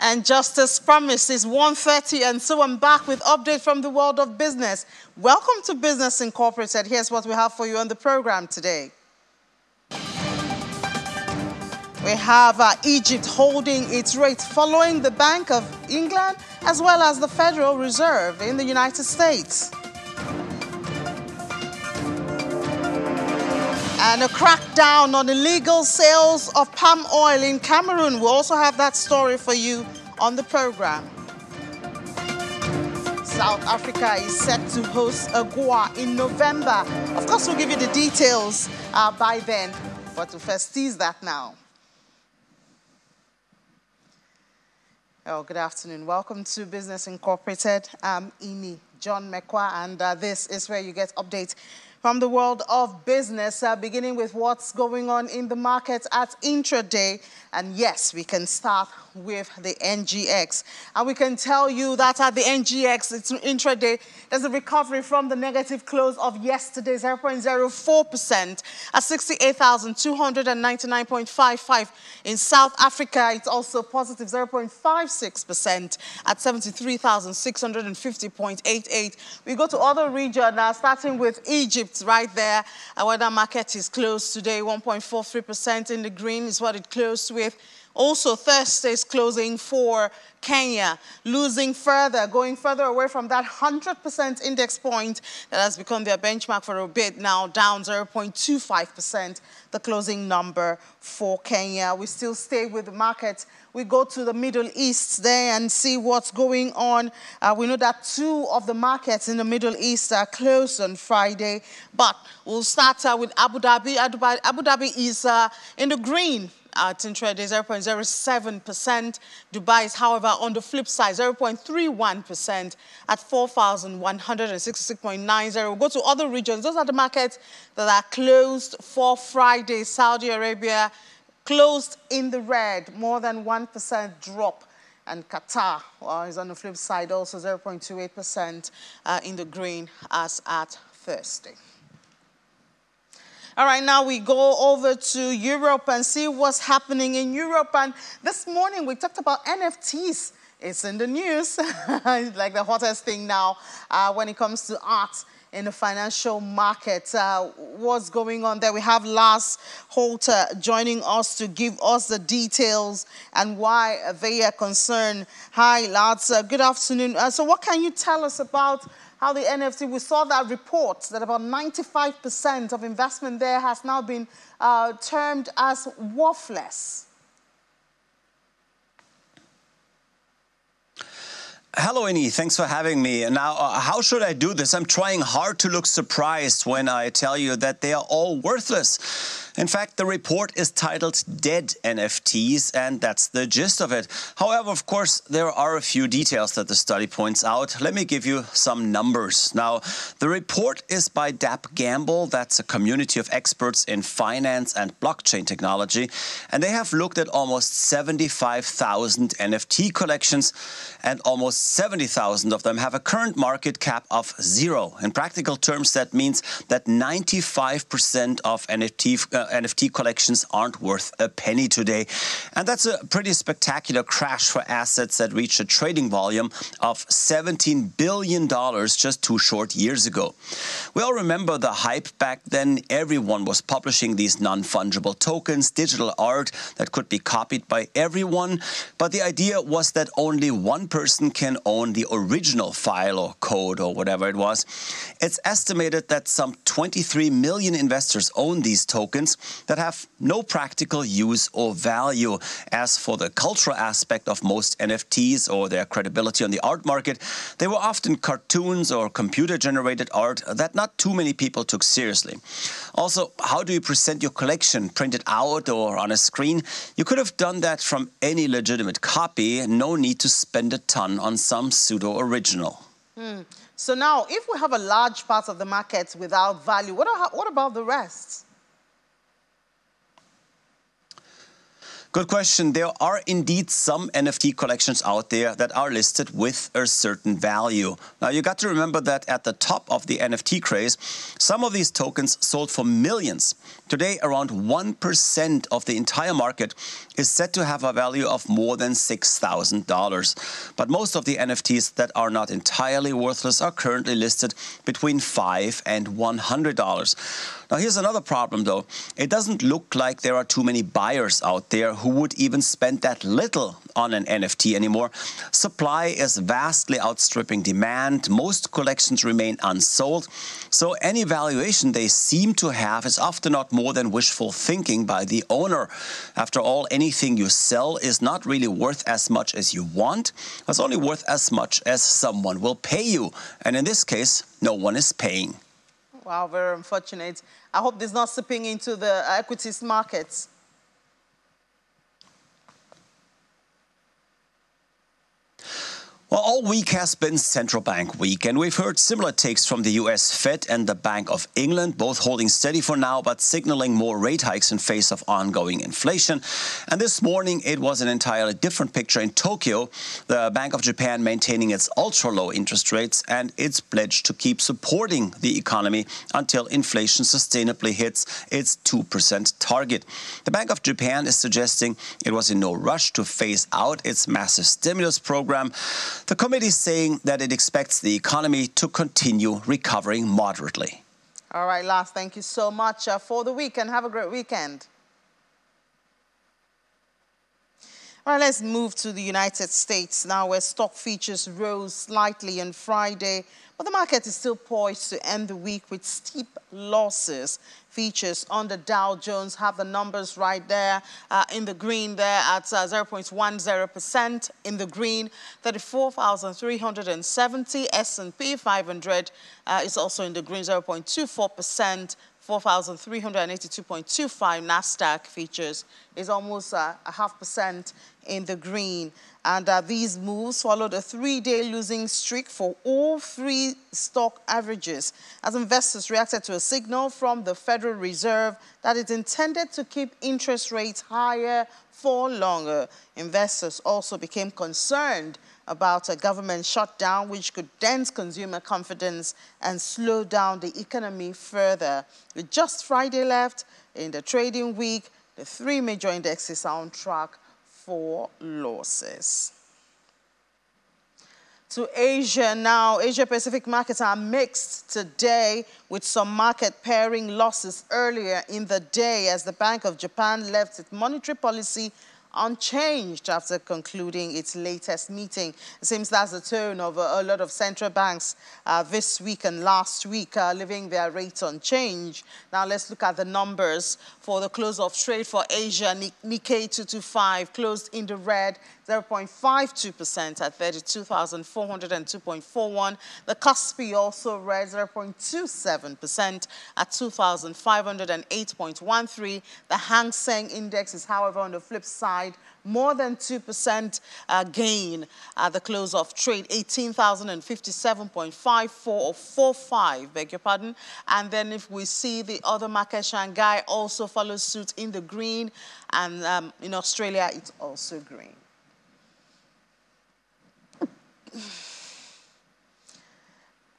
and Justice Promise is 1:30, and so I'm back with update from the world of business. Welcome to Business Incorporated. Here's what we have for you on the program today. We have Egypt holding its rate following the Bank of England as well as the Federal Reserve in the United States. And a crackdown on illegal sales of palm oil in Cameroon. We'll also have that story for you on the program. South Africa is set to host AGOA in November. Of course, we'll give you the details by then, but we'll first tease that now. Oh, good afternoon. Welcome to Business Incorporated. I'm Emi John Mekwa, and this is where you get updates from the world of business, beginning with what's going on in the market at intraday. And yes, we can start with the NGX. And we can tell you that at the NGX, it's intraday, there's a recovery from the negative close of yesterday, 0.04% at 68,299.55. In South Africa, it's also positive, 0.56% at 73,650.88. We go to other region now, starting with Egypt. Right there, where that market is closed today, 1.43% in the green is what it closed with. Also, Thursday's closing for Kenya, losing further, going further away from that 100% index point that has become their benchmark for a bit now, down 0.25%, the closing number for Kenya. We still stay with the market. We go to the Middle East there and see what's going on. We know that two of the markets in the Middle East are closed on Friday, but we'll start with Abu Dhabi. Abu Dhabi is in the green. It's intraday 0.07%. Dubai is, however, on the flip side, 0.31% at 4,166.90. We'll go to other regions. Those are the markets that are closed for Friday. Saudi Arabia closed in the red, more than 1% drop. And Qatar is on the flip side, also 0.28% in the green as at Thursday. All right, now we go over to Europe and see what's happening in Europe. And this morning we talked about NFTs. It's in the news, like the hottest thing now when it comes to art in the financial market. What's going on there? We have Lars Holter joining us to give us the details and why they are concerned. Hi, Lars. Good afternoon. So what can you tell us about how the NFT, we saw that report that about 95% of investment there has now been termed as worthless. Hello, Eni. Thanks for having me. Now, how should I do this? I'm trying hard to look surprised when I tell you that they are all worthless. In fact, the report is titled Dead NFTs, and that's the gist of it. However, of course, there are a few details that the study points out. Let me give you some numbers. Now, the report is by Dapp Gamble. That's a community of experts in finance and blockchain technology. And they have looked at almost 75,000 NFT collections, and almost 70,000 of them have a current market cap of zero. In practical terms, that means that 95% of NFT collections aren't worth a penny today. And that's a pretty spectacular crash for assets that reached a trading volume of $17 billion just two short years ago. We all remember the hype back then. Everyone was publishing these non-fungible tokens, digital art that could be copied by everyone. But the idea was that only one person can own the original file or code or whatever it was. It's estimated that some 23 million investors own these tokens that have no practical use or value. As for the cultural aspect of most NFTs or their credibility on the art market, they were often cartoons or computer-generated art that not too many people took seriously. Also, how do you present your collection? Printed out or on a screen? You could have done that from any legitimate copy. No need to spend a ton on some pseudo-original. So now, if we have a large part of the market without value, what about the rest? Good question. There are indeed some NFT collections out there that are listed with a certain value. Now, you got to remember that at the top of the NFT craze, some of these tokens sold for millions. Today, around 1% of the entire market is said to have a value of more than $6,000. But most of the NFTs that are not entirely worthless are currently listed between $5 and $100. Now, here's another problem, though. It doesn't look like there are too many buyers out there who would even spend that little on an NFT anymore. Supply is vastly outstripping demand. Most collections remain unsold. So any valuation they seem to have is often not more than wishful thinking by the owner. After all, anything you sell is not really worth as much as you want. It's only worth as much as someone will pay you. And in this case, no one is paying. Wow, very unfortunate. I hope this is not seeping into the equities markets. Well, all week has been central bank week, and we've heard similar takes from the US Fed and the Bank of England, both holding steady for now, but signaling more rate hikes in face of ongoing inflation. And this morning, it was an entirely different picture in Tokyo, the Bank of Japan maintaining its ultra-low interest rates and its pledge to keep supporting the economy until inflation sustainably hits its 2% target. The Bank of Japan is suggesting it was in no rush to phase out its massive stimulus program. The committee is saying that it expects the economy to continue recovering moderately. All right, Lars, thank you so much for the week, and have a great weekend. All right, let's move to the United States now, where stock futures rose slightly on Friday, but the market is still poised to end the week with steep losses. Futures on the Dow Jones have the numbers right there in the green there at 0.10% in the green, 34,370. S&P 500 is also in the green, 0.24%. 4,382.25. NASDAQ features is almost 0.5% in the green. And these moves followed a three-day losing streak for all three stock averages as investors reacted to a signal from the Federal Reserve that it intended to keep interest rates higher for longer. Investors also became concerned about a government shutdown, which could dent consumer confidence and slow down the economy further. With just Friday left in the trading week, the three major indexes are on track for losses. To Asia now. Asia-Pacific markets are mixed today, with some market pairing losses earlier in the day as the Bank of Japan left its monetary policy unchanged after concluding its latest meeting. It seems that's the tone of a lot of central banks this week and last week, leaving their rates unchanged. Now let's look at the numbers for the close of trade for Asia. Nikkei 225 closed in the red, 0.52% at 32,402.41. The KOSPI also red, 0.27% at 2,508.13. The Hang Seng Index is, however, on the flip side, more than 2% gain at the close of trade, 18,057.54 or 45, beg your pardon. And then if we see the other market, Shanghai also follows suit in the green, and in Australia, it's also green.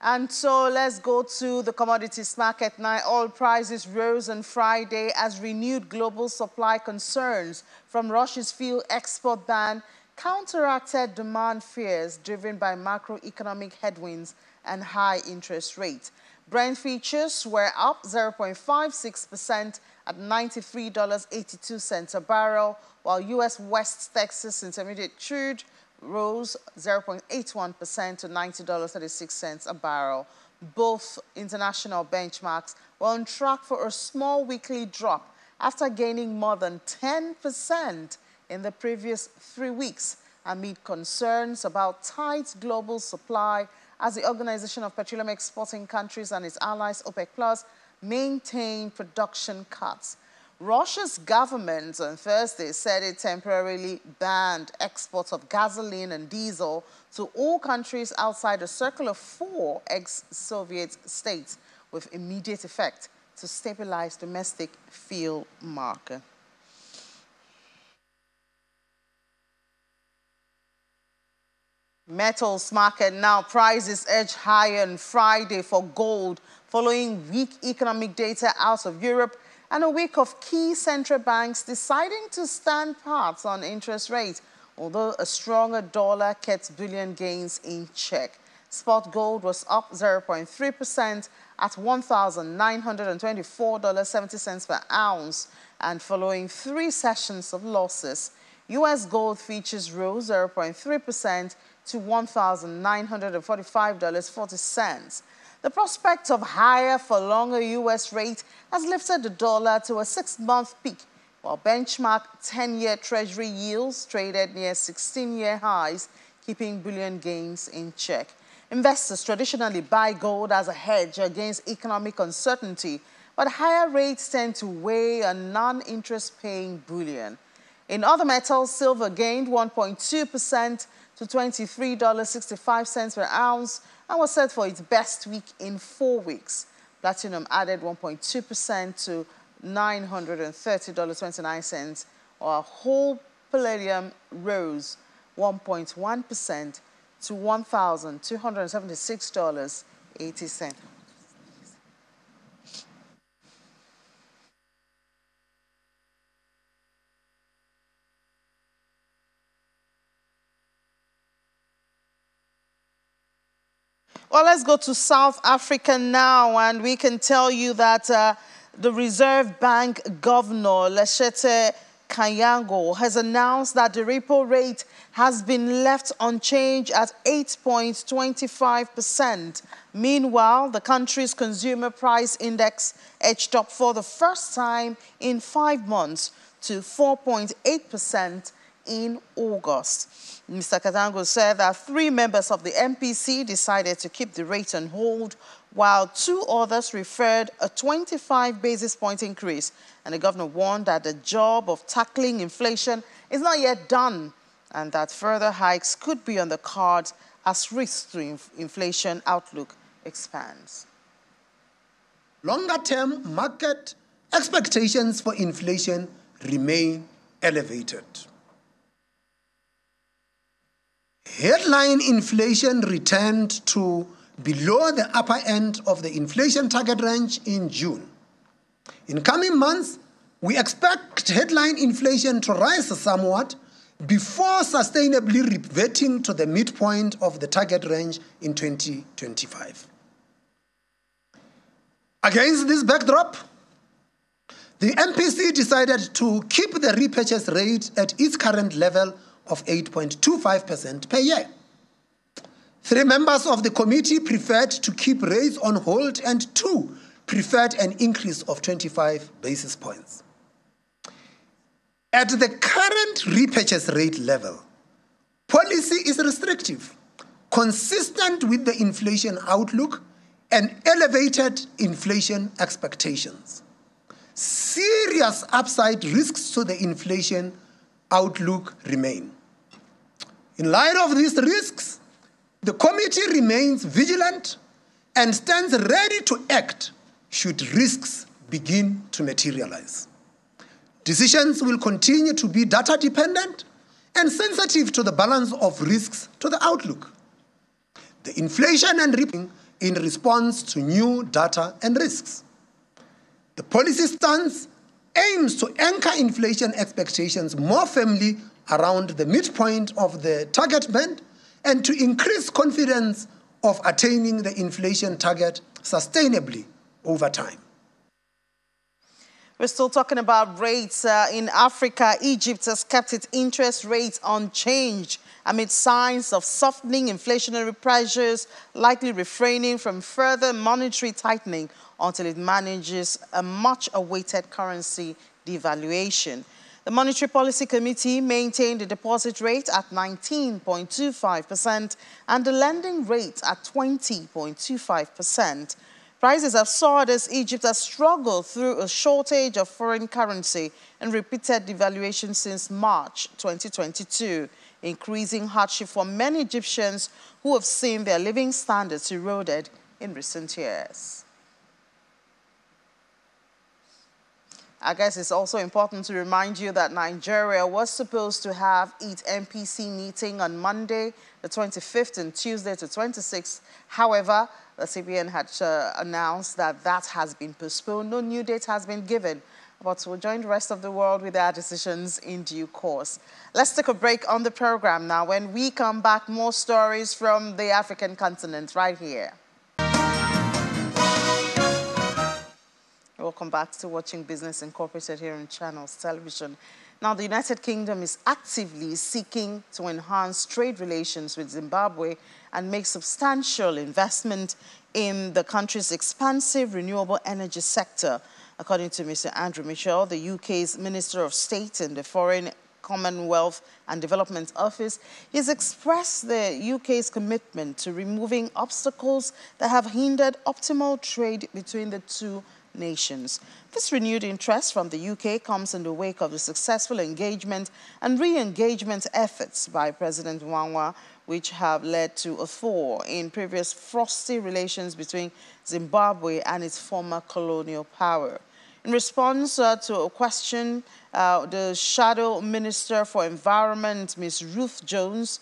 And so let's go to the commodities market now. Oil prices rose on Friday as renewed global supply concerns from Russia's fuel export ban counteracted demand fears driven by macroeconomic headwinds and high interest rates. Brent futures were up 0.56% at $93.82 a barrel, while U.S. West Texas Intermediate crude rose 0.81% to $90.36 a barrel. Both international benchmarks were on track for a small weekly drop after gaining more than 10% in the previous 3 weeks amid concerns about tight global supply as the Organization of Petroleum Exporting Countries and its allies, OPEC Plus, maintain production cuts. Russia's government on Thursday said it temporarily banned exports of gasoline and diesel to all countries outside a circle of 4 ex-Soviet states with immediate effect to stabilize domestic fuel market. Metals market now, prices edge higher on Friday for gold following weak economic data out of Europe and a week of key central banks deciding to stand pat on interest rates, although a stronger dollar kept bullion gains in check. Spot gold was up 0.3% at $1,924.70 per ounce, and following three sessions of losses, U.S. gold futures rose 0.3% to $1,945.40. The prospect of higher for longer U.S. rate has lifted the dollar to a six-month peak, while benchmark 10-year Treasury yields traded near 16-year highs, keeping bullion gains in check. Investors traditionally buy gold as a hedge against economic uncertainty, but higher rates tend to weigh on non-interest-paying bullion. In other metals, silver gained 1.2% to $23.65 per ounce and was set for its best week in 4 weeks. Platinum added 1.2% to $930.29, while whole palladium rose 1.1% to $1,276.80. Well, let's go to South Africa now, and we can tell you that the Reserve Bank Governor, Lesetja Kganyago, has announced that the repo rate has been left unchanged at 8.25%. Meanwhile, the country's consumer price index edged up for the first time in 5 months to 4.8% in August. Mr. Kganyago said that three members of the MPC decided to keep the rate on hold, while two others referred a 25 basis point increase. And the governor warned that the job of tackling inflation is not yet done and that further hikes could be on the cards as risks to inflation outlook expands. Longer-term market expectations for inflation remain elevated. Headline inflation returned to below the upper end of the inflation target range in June. In coming months, we expect headline inflation to rise somewhat before sustainably reverting to the midpoint of the target range in 2025. Against this backdrop, the MPC decided to keep the repurchase rate at its current level of 8.25% per year. Three members of the committee preferred to keep rates on hold and two preferred an increase of 25 basis points. At the current repurchase rate level, policy is restrictive, consistent with the inflation outlook and elevated inflation expectations. Serious upside risks to the inflation outlook remain. In light of these risks, the committee remains vigilant and stands ready to act should risks begin to materialize. Decisions will continue to be data dependent and sensitive to the balance of risks to the outlook, the inflation and ripping in response to new data and risks. The policy stance aims to anchor inflation expectations more firmly around the midpoint of the target band and to increase confidence of attaining the inflation target sustainably over time. We're still talking about rates in Africa. Egypt has kept its interest rates unchanged amid signs of softening inflationary pressures, likely refraining from further monetary tightening until it manages a much-awaited currency devaluation. The Monetary Policy Committee maintained the deposit rate at 19.25% and the lending rate at 20.25%. Prices have soared as Egypt has struggled through a shortage of foreign currency and repeated devaluation since March 2022, increasing hardship for many Egyptians who have seen their living standards eroded in recent years. I guess it's also important to remind you that Nigeria was supposed to have its MPC meeting on Monday, the 25th, and Tuesday, the 26th. However, the CBN had announced that that has been postponed. No new date has been given, but we'll join the rest of the world with our decisions in due course. Let's take a break on the program now. When we come back, more stories from the African continent right here. Welcome back to watching Business Incorporated here on Channels Television. Now, the United Kingdom is actively seeking to enhance trade relations with Zimbabwe and make substantial investment in the country's expansive renewable energy sector. According to Mr. Andrew Mitchell, the UK's Minister of State in the Foreign Commonwealth and Development Office, he's expressed the UK's commitment to removing obstacles that have hindered optimal trade between the two nations. This renewed interest from the UK comes in the wake of the successful engagement and re-engagement efforts by President Mnangagwa, which have led to a thaw in previous frosty relations between Zimbabwe and its former colonial power. In response to a question, the Shadow Minister for Environment, Ms. Ruth Jones,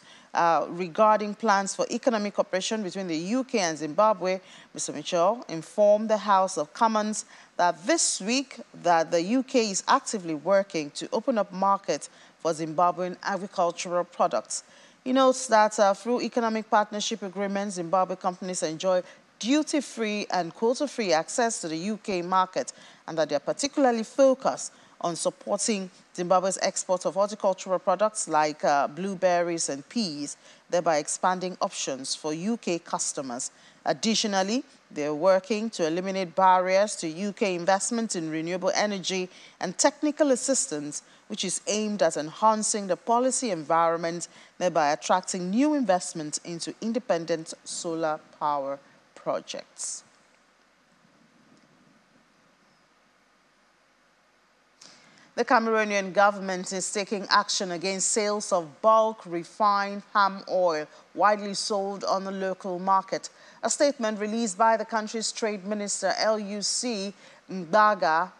regarding plans for economic cooperation between the UK and Zimbabwe, Mr. Mitchell informed the House of Commons that this week that the UK is actively working to open up markets for Zimbabwean agricultural products. He notes that through economic partnership agreements, Zimbabwe companies enjoy duty-free and quota-free access to the UK market, and that they are particularly focused on supporting Zimbabwe's export of horticultural products like blueberries and peas, thereby expanding options for UK customers. Additionally, they're working to eliminate barriers to UK investment in renewable energy and technical assistance, which is aimed at enhancing the policy environment, thereby attracting new investment into independent solar power projects. The Cameroonian government is taking action against sales of bulk refined palm oil widely sold on the local market. A statement released by the country's trade minister, Luc Mbaga,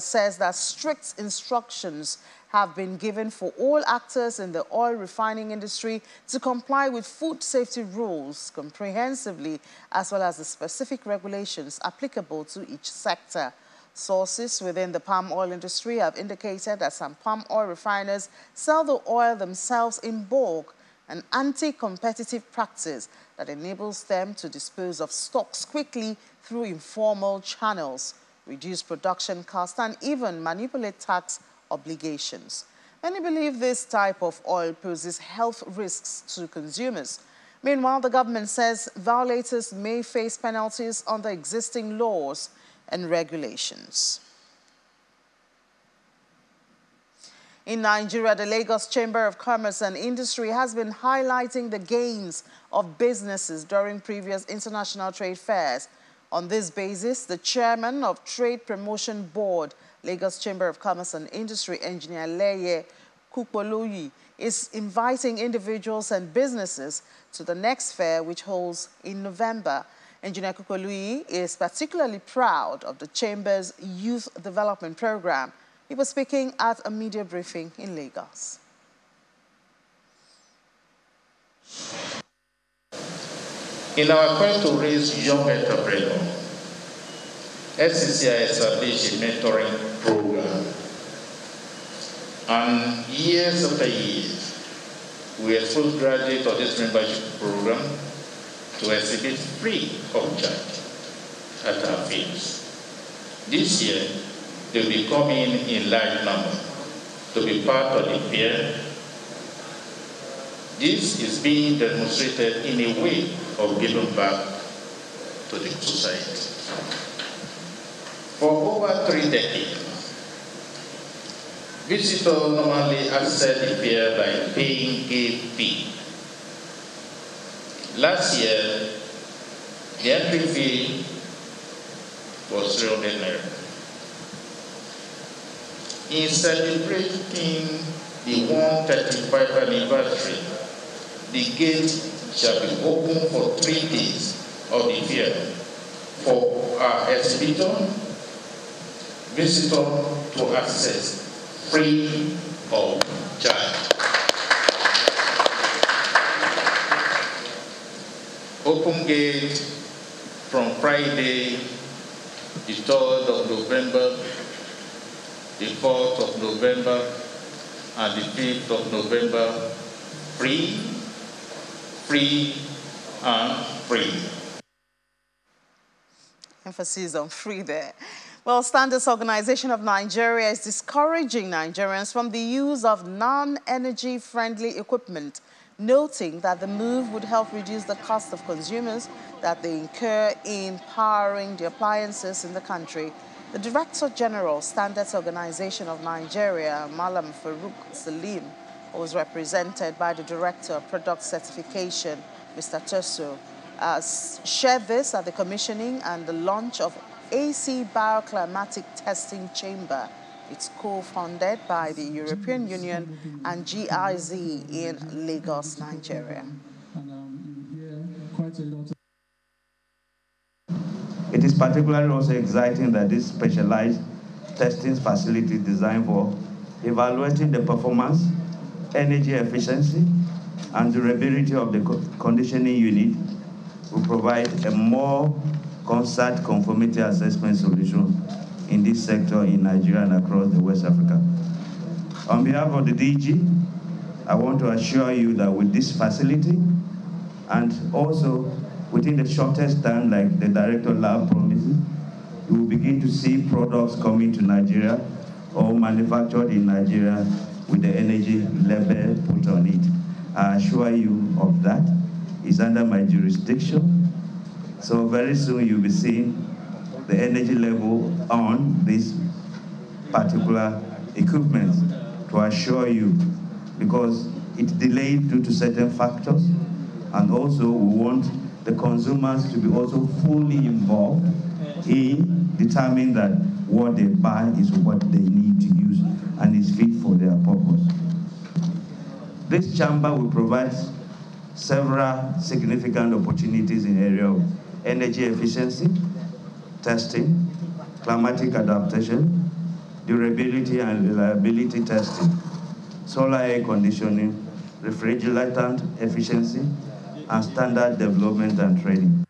says that strict instructions have been given for all actors in the oil refining industry to comply with food safety rules comprehensively, as well as the specific regulations applicable to each sector. Sources within the palm oil industry have indicated that some palm oil refiners sell the oil themselves in bulk, an anti-competitive practice that enables them to dispose of stocks quickly through informal channels, reduce production costs, and even manipulate tax obligations. Many believe this type of oil poses health risks to consumers. Meanwhile, the government says violators may face penalties under existing laws and regulations. In Nigeria, the Lagos Chamber of Commerce and Industry has been highlighting the gains of businesses during previous international trade fairs. On this basis, the chairman of Trade Promotion Board, Lagos Chamber of Commerce and Industry, Engineer Leye Kupoluyi, is inviting individuals and businesses to the next fair, which holds in November. Engineer Kupoluyi is particularly proud of the Chamber's Youth Development Program. He was speaking at a media briefing in Lagos. In our quest to raise young entrepreneurs, SCCI established a mentoring program. And years after years, we expose graduates of this membership program to exhibit free of charge at our fields. This year, they will be coming in large number to be part of the fair. This is being demonstrated in a way of giving back to the society. For over 3 decades, visitors normally access the fair by paying a fee. Last year, the entry fee was 300 naira. In celebrating the 135th anniversary, the gate shall be open for 3 days of the fair for our exhibitors, visitors, to access free of charge. Open gate from Friday, the 3rd of November, the 4th of November, and the 5th of November, free, free, and free. Emphasis on free there. Well, Standards Organization of Nigeria is discouraging Nigerians from the use of non-energy friendly equipment, noting that the move would help reduce the cost of consumers that they incur in powering the appliances in the country. The Director General, Standards Organization of Nigeria, Malam Farouk Salim, was represented by the Director of Product Certification, Mr. Tosso, shared this at the commissioning and the launch of AC Bioclimatic Testing Chamber. It's co-funded by the European Union and GIZ in Lagos, Nigeria. It is particularly also exciting that this specialized testing facility is designed for evaluating the performance, energy efficiency, and durability of the conditioning unit will provide a more concert conformity assessment solution in this sector in Nigeria and across the West Africa. On behalf of the DG, I want to assure you that with this facility and also within the shortest time, like the Director Lab promises, you will begin to see products coming to Nigeria or manufactured in Nigeria with the energy label put on it. I assure you of that. It's under my jurisdiction. So very soon you'll be seeing the energy level on this particular equipment, to assure you, because it's delayed due to certain factors, and also we want the consumers to be also fully involved in determining that what they buy is what they need to use and is fit for their purpose. This chamber will provide several significant opportunities in the area of energy efficiency, testing, climatic adaptation, durability and reliability testing, solar air conditioning, refrigerant efficiency, and standard development and training.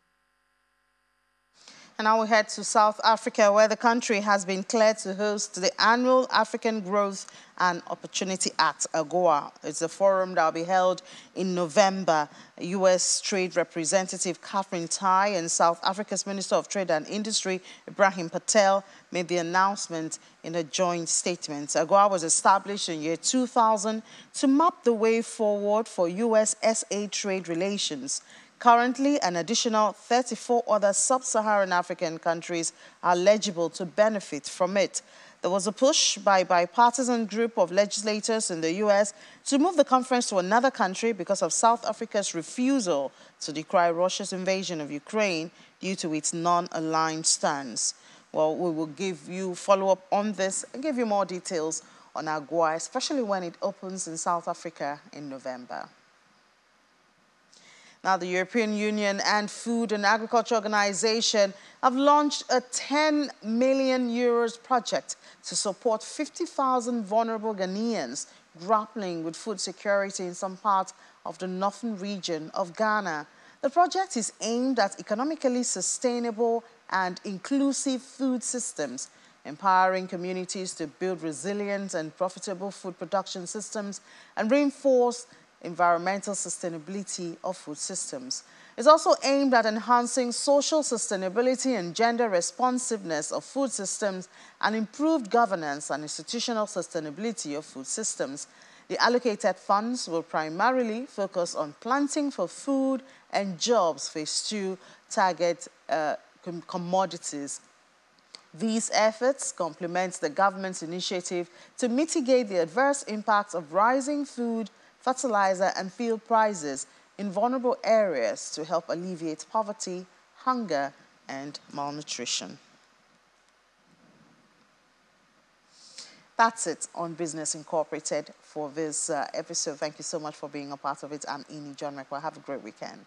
And now we head to South Africa, where the country has been cleared to host the annual African Growth and Opportunity Act, AGOA. It's a forum that will be held in November. U.S. Trade Representative Catherine Tai and South Africa's Minister of Trade and Industry, Ibrahim Patel, made the announcement in a joint statement. AGOA was established in year 2000 to map the way forward for U.S.-SA trade relations. Currently, an additional 34 other sub-Saharan African countries are eligible to benefit from it. There was a push by a bipartisan group of legislators in the U.S. to move the conference to another country because of South Africa's refusal to decry Russia's invasion of Ukraine due to its non-aligned stance. Well, we will give you follow-up on this and give you more details on AGOA, especially when it opens in South Africa in November. Now, the European Union and Food and Agriculture Organization have launched a 10 million euros project to support 50,000 vulnerable Ghanaians grappling with food security in some parts of the northern region of Ghana. The project is aimed at economically sustainable and inclusive food systems, empowering communities to build resilient and profitable food production systems and reinforce environmental sustainability of food systems. It's also aimed at enhancing social sustainability and gender responsiveness of food systems and improved governance and institutional sustainability of food systems. The allocated funds will primarily focus on planting for food and jobs phase two target commodities. These efforts complement the government's initiative to mitigate the adverse impacts of rising food, fertilizer and fuel prices in vulnerable areas to help alleviate poverty, hunger, and malnutrition. That's it on Business Incorporated for this episode. Thank you so much for being a part of it. I'm Emi John Mekwa. Have a great weekend.